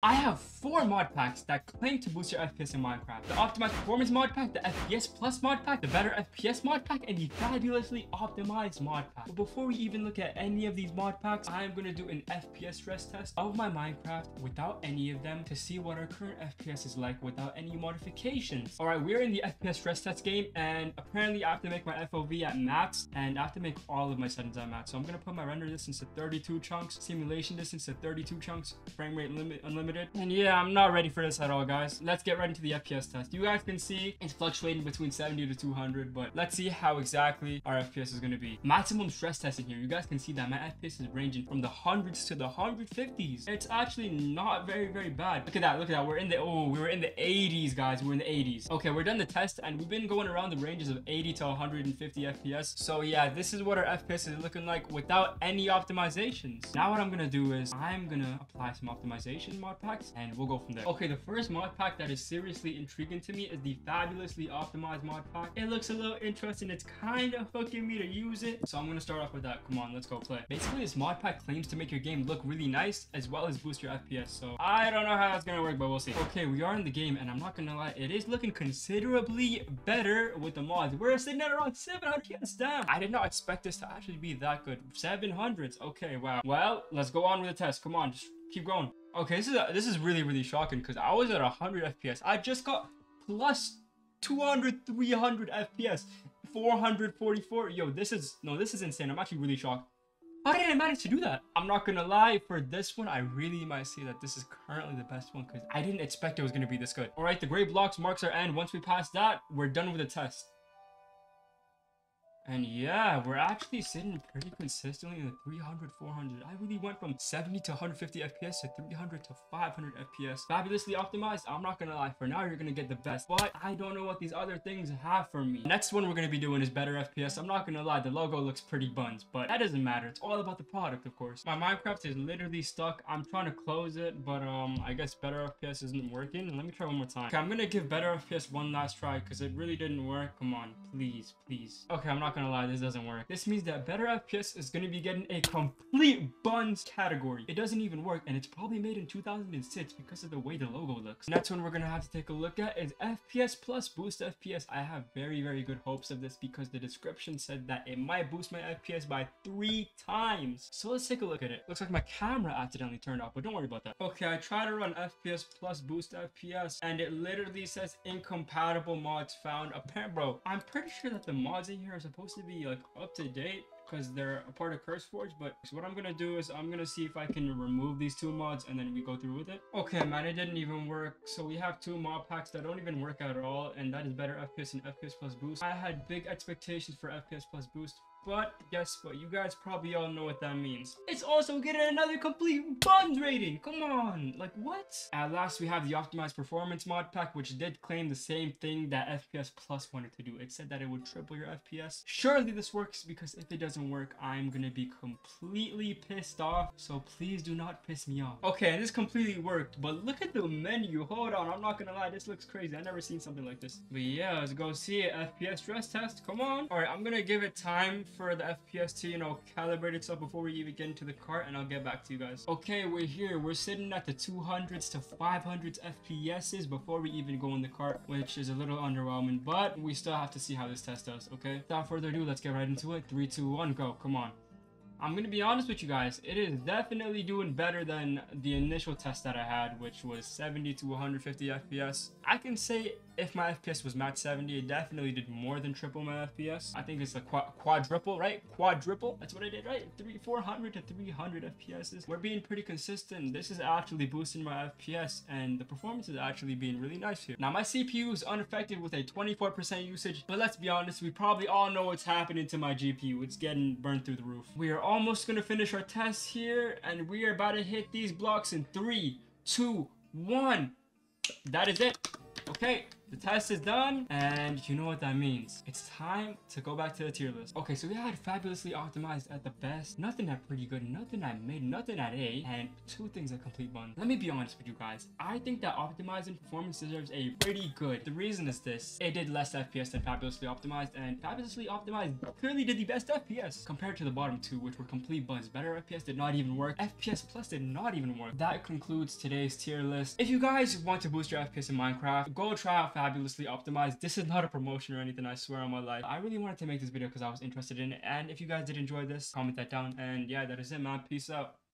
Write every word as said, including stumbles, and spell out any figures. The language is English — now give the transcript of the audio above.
I have four mod packs that claim to boost your F P S in Minecraft. The Optimized Performance Mod Pack, the F P S Plus Mod Pack, the Better F P S Mod Pack, and the Fabulously Optimized Mod Pack. But before we even look at any of these mod packs, I am going to do an F P S stress test of my Minecraft without any of them to see what our current F P S is like without any modifications. Alright, we're in the F P S stress test game, and apparently I have to make my F O V at max, and I have to make all of my settings at max. So I'm going to put my render distance to thirty-two chunks, simulation distance to thirty-two chunks, frame rate limit unlimited. And yeah, I'm not ready for this at all, guys. Let's get right into the F P S test. You guys can see it's fluctuating between seventy to two hundred, but let's see how exactly our F P S is going to be. Maximum stress testing here. You guys can see that my F P S is ranging from the hundreds to the one hundred fifties. It's actually not very, very bad. Look at that. Look at that. We're in the, oh, we were in the eighties, guys. We're in the eighties. Okay, we're done the test, and we've been going around the ranges of eighty to one hundred fifty F P S. So yeah, this is what our F P S is looking like without any optimizations. Now what I'm going to do is I'm going to apply some optimization mod packs, and we'll go from there. Okay, the first mod pack that is seriously intriguing to me is the Fabulously Optimized Mod Pack. It looks a little interesting. It's kind of hooking me to use it, so I'm going to start off with that. Come on, let's go play. Basically, this mod pack claims to make your game look really nice as well as boost your F P S, so I don't know how that's going to work, but we'll see. Okay, we are in the game, and I'm not going to lie, it is looking considerably better with the mods. We're sitting at around seven hundred. Yes, damn. I did not expect this to actually be that good. seven hundreds. Okay, wow. Well, let's go on with the test. Come on, just keep going. Okay, this is a, this is really, really shocking because I was at one hundred F P S. I just got plus two hundred, three hundred F P S, four hundred forty-four. Yo, this is, no, this is insane. I'm actually really shocked. How did I manage to do that? I'm not gonna lie, for this one, I really might say that this is currently the best one because I didn't expect it was gonna be this good. All right, the gray blocks marks our end. Once we pass that, we're done with the test. And yeah, we're actually sitting pretty consistently in the three hundred, four hundred. I really went from seventy to one hundred fifty F P S to three hundred to five hundred F P S. Fabulously optimized, I'm not gonna lie. For now, you're gonna get the best, but I don't know what these other things have for me. Next one we're gonna be doing is Better F P S. I'm not gonna lie, the logo looks pretty buns, but that doesn't matter. It's all about the product, of course. My Minecraft is literally stuck. I'm trying to close it, but um, I guess Better F P S isn't working. Let me try one more time. Okay, I'm gonna give Better F P S one last try because it really didn't work. Come on, please, please. Okay, I'm not gonna gonna lie, this doesn't work. This means that Better F P S is gonna be getting a complete buns category. It doesn't even work, and it's probably made in two thousand six because of the way the logo looks. Next one we're gonna have to take a look at is F P S Plus Boost F P S. I have very, very good hopes of this because the description said that it might boost my F P S by three times. So let's take a look at it. Looks like my camera accidentally turned off, but don't worry about that. Okay, I try to run F P S Plus Boost F P S, and it literally says incompatible mods found. Apparently, bro, I'm pretty sure that the mods in here are supposed to be like up to date because they're a part of CurseForge, but so what I'm gonna do is I'm gonna see if I can remove these two mods and then we go through with it. Okay, man, it didn't even work. So we have two mod packs that don't even work at all, and that is Better F P S and F P S Plus Boost. I had big expectations for F P S Plus Boost, but guess what? You guys probably all know what that means. It's also getting another complete buns rating. Come on, like what? At last, we have the Optimized Performance Mod Pack, which did claim the same thing that F P S Plus wanted to do. It said that it would triple your F P S. Surely this works, because if it doesn't work, I'm gonna be completely pissed off. So please do not piss me off. Okay, and this completely worked, but look at the menu. Hold on, I'm not gonna lie, this looks crazy. I've never seen something like this. But yeah, let's go see it. F P S stress test. Come on. All right, I'm gonna give it time for the F P S to, you know, calibrate itself before we even get into the cart, and I'll get back to you guys. Okay, we're here. We're sitting at the two hundreds to five hundreds F P Ss before we even go in the cart, which is a little underwhelming, but we still have to see how this test does, okay? Without further ado, let's get right into it. three, two, one, go. Come on. I'm gonna be honest with you guys, it is definitely doing better than the initial test that I had, which was seventy to one hundred fifty F P S. I can say if my F P S was max seventy, it definitely did more than triple my F P S. I think it's a qu quadruple, right? Quadruple, that's what I did, right? three, four hundred to three hundred F P Ss. We're being pretty consistent. This is actually boosting my F P S, and the performance is actually being really nice here. Now, my C P U is unaffected with a twenty-four percent usage, but let's be honest, we probably all know what's happening to my G P U. It's getting burned through the roof. We are almost gonna finish our test here, and we are about to hit these blocks in three, two, one. That is it. Okay, The test is done, and you know what that means. It's time to go back to the tier list. Okay, so we had Fabulously Optimized at the best, nothing at pretty good, nothing at mid, nothing at A, and two things at complete bun. Let me be honest with you guys. I think that Optimized Performance deserves a pretty good. The reason is this. It did less F P S than Fabulously Optimized, and Fabulously Optimized clearly did the best F P S compared to the bottom two, which were complete buns. Better F P S did not even work. F P S Plus did not even work. That concludes today's tier list. If you guys want to boost your F P S in Minecraft, go try out Fabulously Optimized. This is not a promotion or anything, I swear on my life. I really wanted to make this video because I was interested in it, and if you guys did enjoy this, comment that down, and yeah, that is it, man. Peace out.